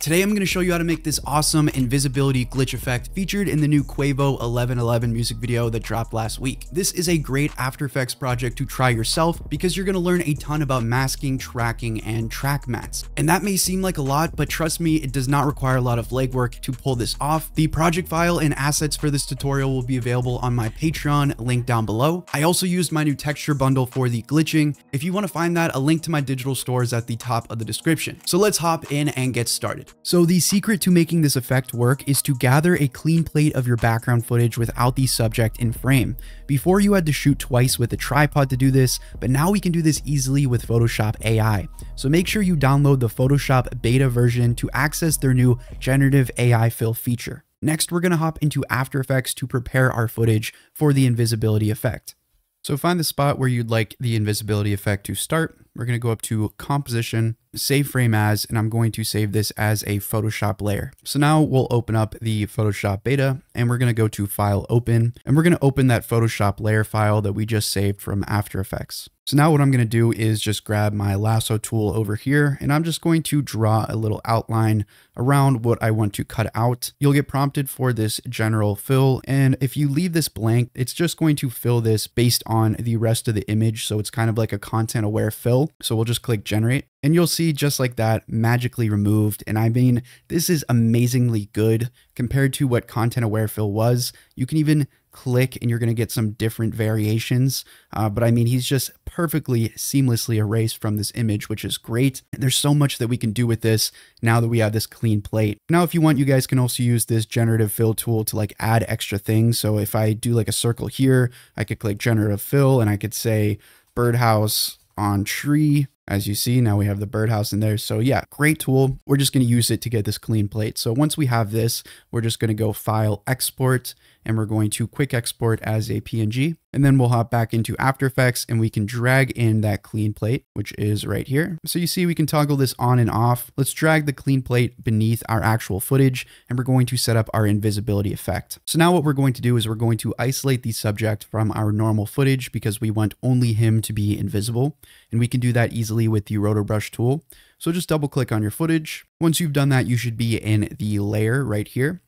Today I'm going to show you how to make this awesome invisibility glitch effect featured in the new Quavo 1111 music video that dropped last week. This is a great After Effects project to try yourself because you're going to learn a ton about masking, tracking, and track mats. And that may seem like a lot, but trust me, it does not require a lot of legwork to pull this off. The project file and assets for this tutorial will be available on my Patreon, link down below. I also used my new texture bundle for the glitching. If you want to find that, a link to my digital store is at the top of the description. So let's hop in and get started. So the secret to making this effect work is to gather a clean plate of your background footage without the subject in frame. Before you had to shoot twice with a tripod to do this, but now we can do this easily with Photoshop AI. So make sure you download the Photoshop beta version to access their new generative AI fill feature. Next, we're going to hop into After Effects to prepare our footage for the invisibility effect. So find the spot where you'd like the invisibility effect to start. We're going to go up to Composition, Save Frame As, and I'm going to save this as a Photoshop layer. So now we'll open up the Photoshop beta and we're going to go to File, Open, and we're going to open that Photoshop layer file that we just saved from After Effects. So now what I'm going to do is just grab my lasso tool over here and I'm just going to draw a little outline around what I want to cut out. You'll get prompted for this general fill. And if you leave this blank, it's just going to fill this based on the rest of the image. So it's kind of like a content aware fill. So we'll just click generate and you'll see just like that, magically removed. And I mean, this is amazingly good compared to what content aware fill was. You can even click and you're going to get some different variations. But I mean, he's just perfectly seamlessly erased from this image, which is great. And there's so much that we can do with this now that we have this clean plate. Now, if you want, you guys can also use this generative fill tool to like add extra things. So if I do like a circle here, I could click generative fill and I could say birdhouse on tree. As you see, now we have the birdhouse in there. So yeah, great tool. We're just going to use it to get this clean plate. So once we have this, we're just going to go File, Export, and we're going to quick export as a PNG. And then we'll hop back into After Effects and we can drag in that clean plate, which is right here. So you see, we can toggle this on and off. Let's drag the clean plate beneath our actual footage and we're going to set up our invisibility effect. So now what we're going to do is we're going to isolate the subject from our normal footage because we want only him to be invisible. And we can do that easily with the Rotobrush tool. So just double click on your footage. Once you've done that, you should be in the layer right here.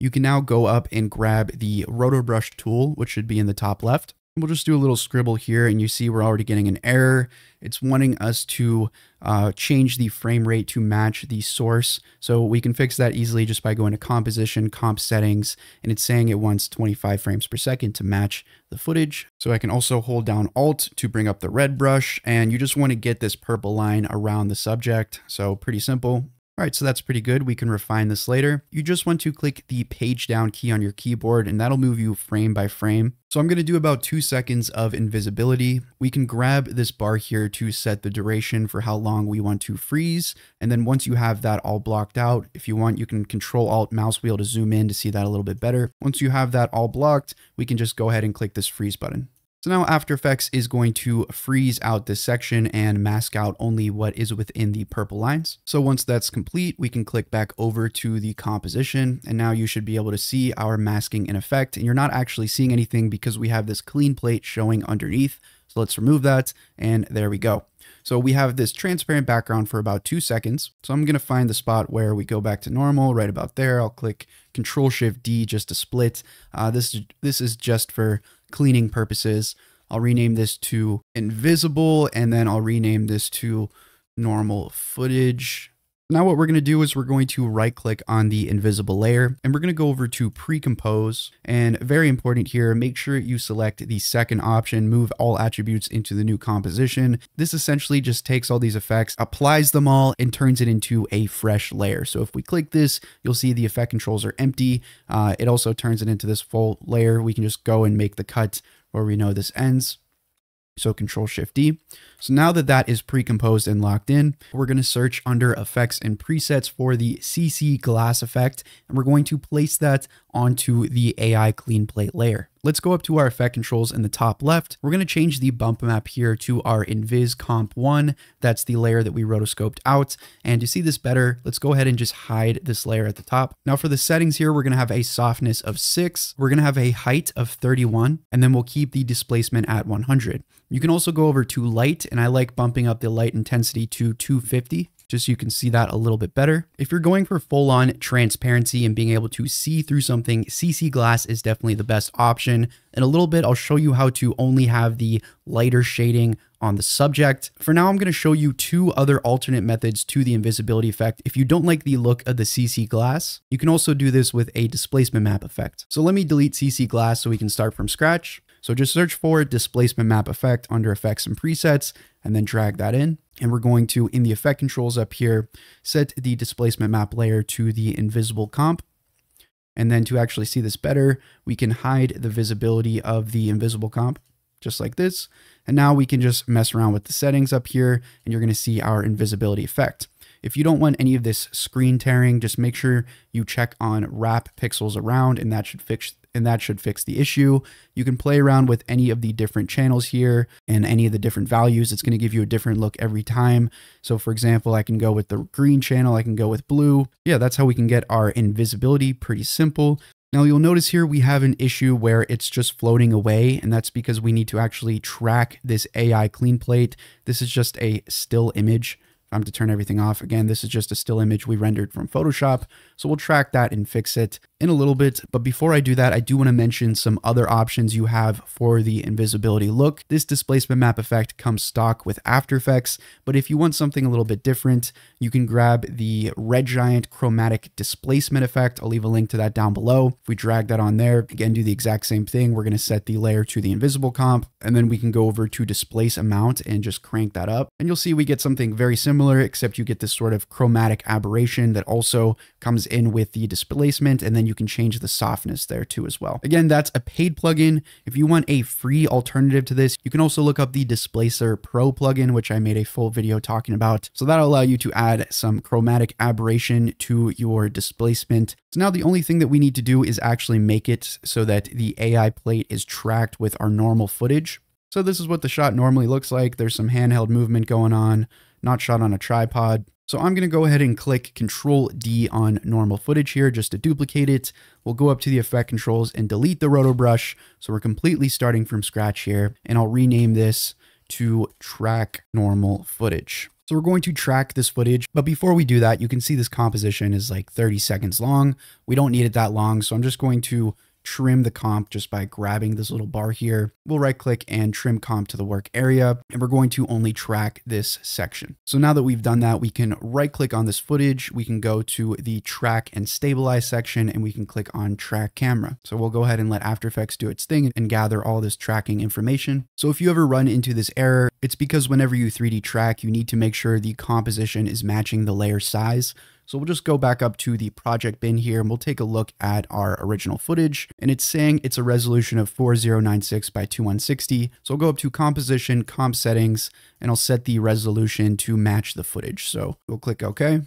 You can now go up and grab the Rotobrush tool, which should be in the top left. We'll just do a little scribble here and you see we're already getting an error. It's wanting us to change the frame rate to match the source. So we can fix that easily just by going to Composition, Comp Settings, and it's saying it wants 25 frames per second to match the footage. So I can also hold down Alt to bring up the red brush, and you just want to get this purple line around the subject. So pretty simple. All right, so that's pretty good. We can refine this later. You just want to click the page down key on your keyboard and that'll move you frame by frame. So I'm going to do about 2 seconds of invisibility. We can grab this bar here to set the duration for how long we want to freeze. And then once you have that all blocked out, if you want, you can Control Alt mouse wheel to zoom in to see that a little bit better. Once you have that all blocked, we can just go ahead and click this freeze button. So now After Effects is going to freeze out this section and mask out only what is within the purple lines. So once that's complete, we can click back over to the composition and now you should be able to see our masking in effect, and you're not actually seeing anything because we have this clean plate showing underneath. So let's remove that and there we go. So we have this transparent background for about 2 seconds. So I'm going to find the spot where we go back to normal right about there. I'll click Control Shift D just to split. This is just for cleaning purposes. I'll rename this to invisible and then I'll rename this to normal footage. Now what we're going to do is we're going to right click on the invisible layer and we're going to go over to pre-compose, and very important here, make sure you select the second option, move all attributes into the new composition. This essentially just takes all these effects, applies them all and turns it into a fresh layer. So if we click this, you'll see the effect controls are empty. It also turns it into this full layer. We can just go and make the cut where we know this ends. So Control Shift D. So now that that is pre-composed and locked in, we're going to search under effects and presets for the CC glass effect, and we're going to place that onto the AI clean plate layer. Let's go up to our effect controls in the top left. We're going to change the bump map here to our Invis Comp 1. That's the layer that we rotoscoped out. And to see this better, let's go ahead and just hide this layer at the top. Now for the settings here, we're going to have a softness of 6. We're going to have a height of 31, and then we'll keep the displacement at 100. You can also go over to light, and I like bumping up the light intensity to 250. just so you can see that a little bit better. If you're going for full-on transparency and being able to see through something, CC glass is definitely the best option. In a little bit, I'll show you how to only have the lighter shading on the subject. For now, I'm going to show you two other alternate methods to the invisibility effect. If you don't like the look of the CC glass, you can also do this with a displacement map effect. So let me delete CC glass so we can start from scratch. So just search for displacement map effect under effects and presets, and then drag that in. And we're going to, in the effect controls up here, set the displacement map layer to the invisible comp. And then to actually see this better, we can hide the visibility of the invisible comp, just like this. And now we can just mess around with the settings up here, and you're going to see our invisibility effect. If you don't want any of this screen tearing, just make sure you check on wrap pixels around, and that should fix the issue. You can play around with any of the different channels here and any of the different values. It's going to give you a different look every time. So for example, I can go with the green channel, I can go with blue. Yeah, that's how we can get our invisibility. Pretty simple. Now you'll notice here we have an issue where it's just floating away, and that's because we need to actually track this AI clean plate. This is just a still image. I'm to turn everything off. Again, this is just a still image we rendered from Photoshop. So we'll track that and fix it in a little bit. But before I do that, I do want to mention some other options you have for the invisibility look. This displacement map effect comes stock with After Effects, but if you want something a little bit different, you can grab the Red Giant chromatic displacement effect. I'll leave a link to that down below. If we drag that on there, again, do the exact same thing. We're going to set the layer to the invisible comp, and then we can go over to displace amount and just crank that up. And you'll see we get something very similar, except you get this sort of chromatic aberration that also comes in with the displacement, and then you can change the softness there too as well. Again, that's a paid plugin. If you want a free alternative to this, you can also look up the Displacer Pro plugin, which I made a full video talking about. So that'll allow you to add some chromatic aberration to your displacement. So now the only thing that we need to do is actually make it so that the AI plate is tracked with our normal footage. So this is what the shot normally looks like. There's some handheld movement going on, not shot on a tripod. So I'm going to go ahead and click Control D on normal footage here just to duplicate it. We'll go up to the effect controls and delete the Rotobrush. So we're completely starting from scratch here, and I'll rename this to track normal footage. So we're going to track this footage, but before we do that, you can see this composition is like 30 seconds long. We don't need it that long. So I'm just going to trim the comp just by grabbing this little bar here. We'll right click and trim comp to the work area, and we're going to only track this section. So now that we've done that, we can right click on this footage. We can go to the track and stabilize section, and we can click on track camera. So we'll go ahead and let After Effects do its thing and gather all this tracking information. So if you ever run into this error, it's because whenever you 3D track, you need to make sure the composition is matching the layer size. So we'll just go back up to the project bin here, and we'll take a look at our original footage, and it's saying it's a resolution of 4096 by 2160. So I'll go up to composition, comp settings, and I'll set the resolution to match the footage. So we'll click OK,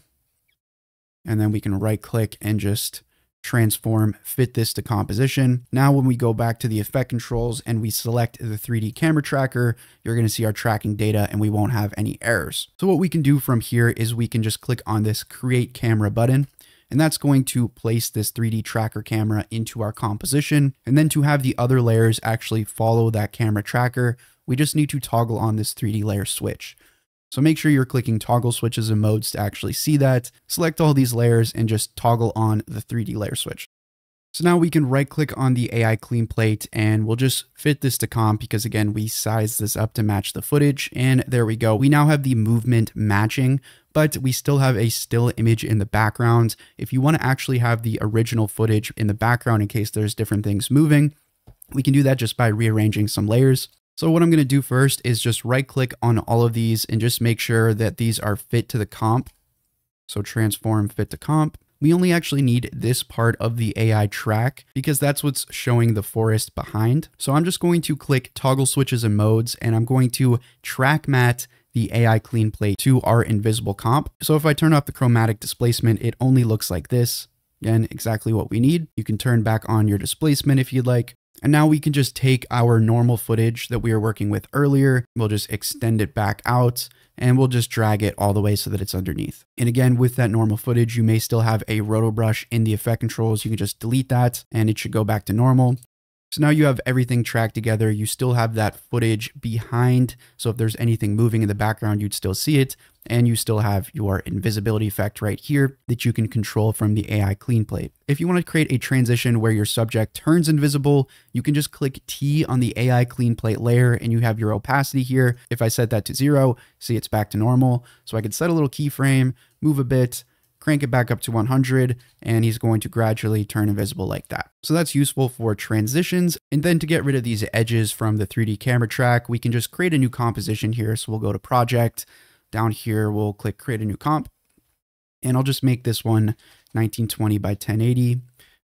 and then we can right click and just transform, fit this to composition. Now, when we go back to the effect controls and we select the 3D camera tracker, you're going to see our tracking data, and we won't have any errors. So what we can do from here is we can just click on this create camera button, and that's going to place this 3D tracker camera into our composition. And then to have the other layers actually follow that camera tracker, we just need to toggle on this 3D layer switch. So make sure you're clicking toggle switches and modes to actually see that. Select all these layers and just toggle on the 3D layer switch. So now we can right click on the AI clean plate, and we'll just fit this to comp because again, we sized this up to match the footage, and there we go. We now have the movement matching, but we still have a still image in the background. If you want to actually have the original footage in the background in case there's different things moving, we can do that just by rearranging some layers. So what I'm going to do first is just right click on all of these and just make sure that these are fit to the comp. So transform, fit to comp. We only actually need this part of the AI track because that's what's showing the forest behind. So I'm just going to click toggle switches and modes, and I'm going to track mat the AI clean plate to our invisible comp. So if I turn off the chromatic displacement, it only looks like this. Again, exactly what we need. You can turn back on your displacement if you'd like. And now we can just take our normal footage that we were working with earlier. We'll just extend it back out, and we'll just drag it all the way so that it's underneath. And again, with that normal footage, you may still have a Rotobrush in the effect controls. You can just delete that, and it should go back to normal. So now you have everything tracked together. You still have that footage behind. So if there's anything moving in the background, you'd still see it. And you still have your invisibility effect right here that you can control from the AI clean plate. If you want to create a transition where your subject turns invisible, you can just click T on the AI clean plate layer and you have your opacity here. If I set that to 0, see it's back to normal. So I could set a little keyframe, move a bit, crank it back up to 100, and he's going to gradually turn invisible like that. So that's useful for transitions. And then to get rid of these edges from the 3D camera track, we can just create a new composition here. So we'll go to Project. Down here, we'll click Create a New Comp. And I'll just make this one 1920 by 1080.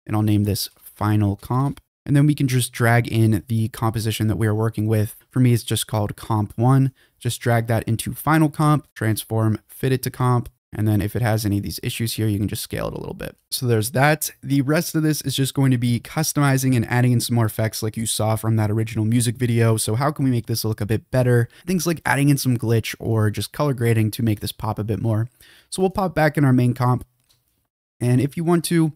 And I'll name this Final Comp. And then we can just drag in the composition that we are working with. For me, it's just called Comp 1. Just drag that into Final Comp, transform, fit it to Comp. And then if it has any of these issues here, you can just scale it a little bit. So there's that. The rest of this is just going to be customizing and adding in some more effects like you saw from that original music video. So how can we make this look a bit better? Things like adding in some glitch or just color grading to make this pop a bit more. So we'll pop back in our main comp. And if you want to,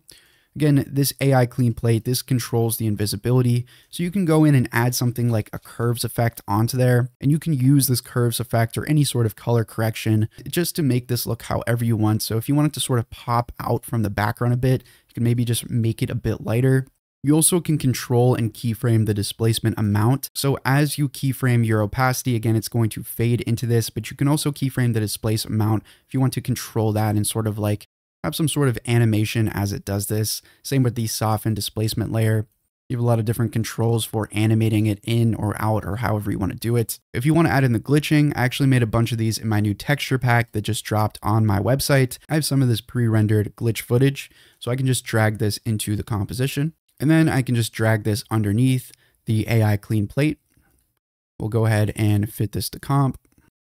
again, this AI clean plate, this controls the invisibility. So you can go in and add something like a curves effect onto there, and you can use this curves effect or any sort of color correction just to make this look however you want. So if you want it to sort of pop out from the background a bit, you can maybe just make it a bit lighter. You also can control and keyframe the displacement amount. So as you keyframe your opacity, again, it's going to fade into this, but you can also keyframe the displacement amount if you want to control that and sort of like have some sort of animation as it does this. Same with the soften displacement layer. You have a lot of different controls for animating it in or out or however you want to do it. If you want to add in the glitching, I actually made a bunch of these in my new texture pack that just dropped on my website. I have some of this pre-rendered glitch footage, so I can just drag this into the composition. And then I can just drag this underneath the AI clean plate. We'll go ahead and fit this to comp.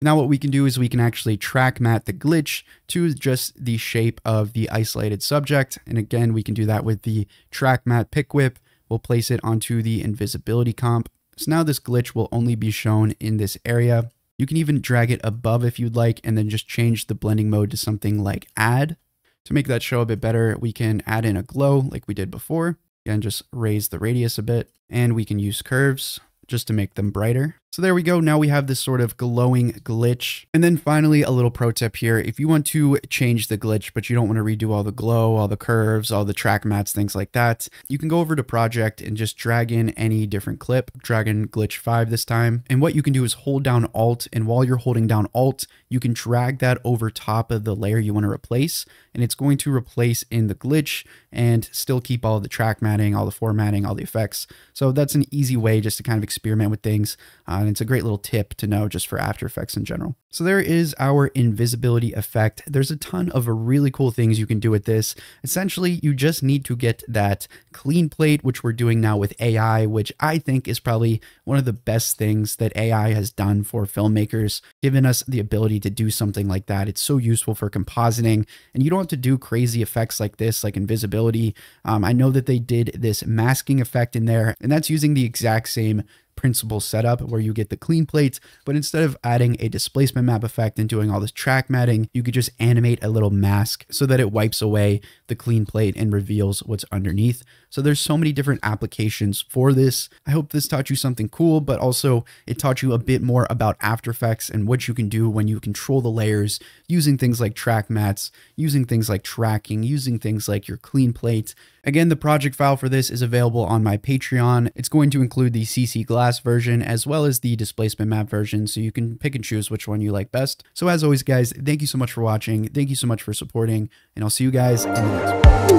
Now what we can do is we can actually track mat the glitch to just the shape of the isolated subject. And again, we can do that with the track mat pick whip. We'll place it onto the invisibility comp. So now this glitch will only be shown in this area. You can even drag it above if you'd like, and then just change the blending mode to something like add. To make that show a bit better, we can add in a glow like we did before. Again, just raise the radius a bit, and we can use curves just to make them brighter. So there we go. Now we have this sort of glowing glitch. And then finally, a little pro tip here. If you want to change the glitch, but you don't want to redo all the glow, all the curves, all the track mats, things like that, you can go over to Project and just drag in any different clip, drag in glitch 5 this time. And what you can do is hold down Alt. And while you're holding down Alt, you can drag that over top of the layer you want to replace. And it's going to replace in the glitch and still keep all the track matting, all the formatting, all the effects. So that's an easy way just to kind of experiment with things. And it's a great little tip to know just for After Effects in general. So there is our invisibility effect. There's a ton of really cool things you can do with this. Essentially, you just need to get that clean plate, which we're doing now with AI, which I think is probably one of the best things that AI has done for filmmakers, given us the ability to do something like that. It's so useful for compositing, and you don't have to do crazy effects like this, like invisibility. I know that they did this masking effect in there, and that's using the exact same principle setup where you get the clean plates, but instead of adding a displacement map effect and doing all this track matting, you could just animate a little mask so that it wipes away the clean plate and reveals what's underneath. So there's so many different applications for this. I hope this taught you something cool, but also it taught you a bit more about After Effects and what you can do when you control the layers using things like track mats, using things like tracking, using things like your clean plate. Again, the project file for this is available on my Patreon. It's going to include the CC glass version as well as the displacement map version, so you can pick and choose which one you like best. So as always, guys, thank you so much for watching. Thank you so much for supporting, and I'll see you guys in the next one.